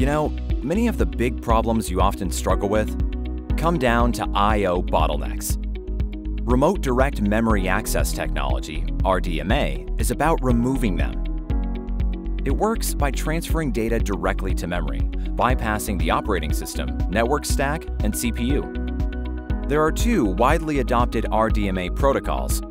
You know, many of the big problems you often struggle with come down to I/O bottlenecks. Remote Direct Memory Access Technology, RDMA, is about removing them. It works by transferring data directly to memory, bypassing the operating system, network stack, and CPU. There are two widely adopted RDMA protocols.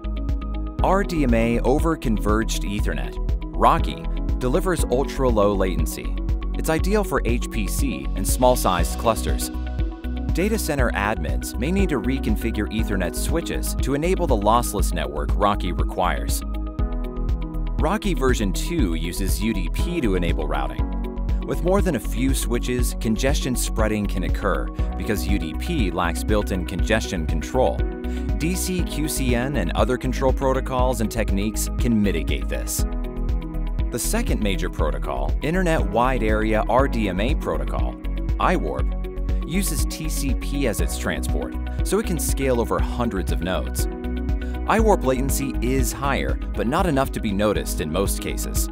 RDMA over Converged Ethernet, RoCE, delivers ultra-low latency. It's ideal for HPC and small-sized clusters. Data center admins may need to reconfigure Ethernet switches to enable the lossless network RoCE requires. RoCE version 2 uses UDP to enable routing. With more than a few switches, congestion spreading can occur because UDP lacks built-in congestion control. DCQCN and other control protocols and techniques can mitigate this. The second major protocol, Internet Wide Area RDMA protocol, iWARP, uses TCP as its transport, so it can scale over hundreds of nodes. iWARP latency is higher, but not enough to be noticed in most cases.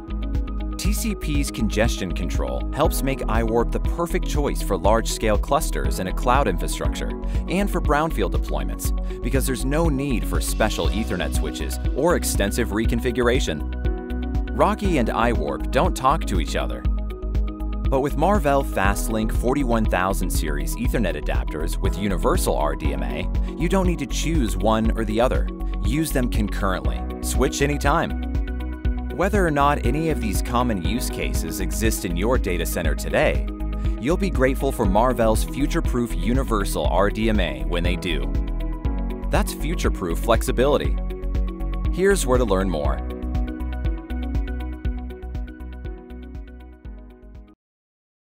TCP's congestion control helps make iWARP the perfect choice for large-scale clusters in a cloud infrastructure and for brownfield deployments, because there's no need for special Ethernet switches or extensive reconfiguration. RoCE and iWARP don't talk to each other. But with Marvell FastLink 41000 series Ethernet adapters with universal RDMA, you don't need to choose one or the other. Use them concurrently. Switch anytime. Whether or not any of these common use cases exist in your data center today, you'll be grateful for Marvell's future-proof universal RDMA when they do. That's future-proof flexibility. Here's where to learn more.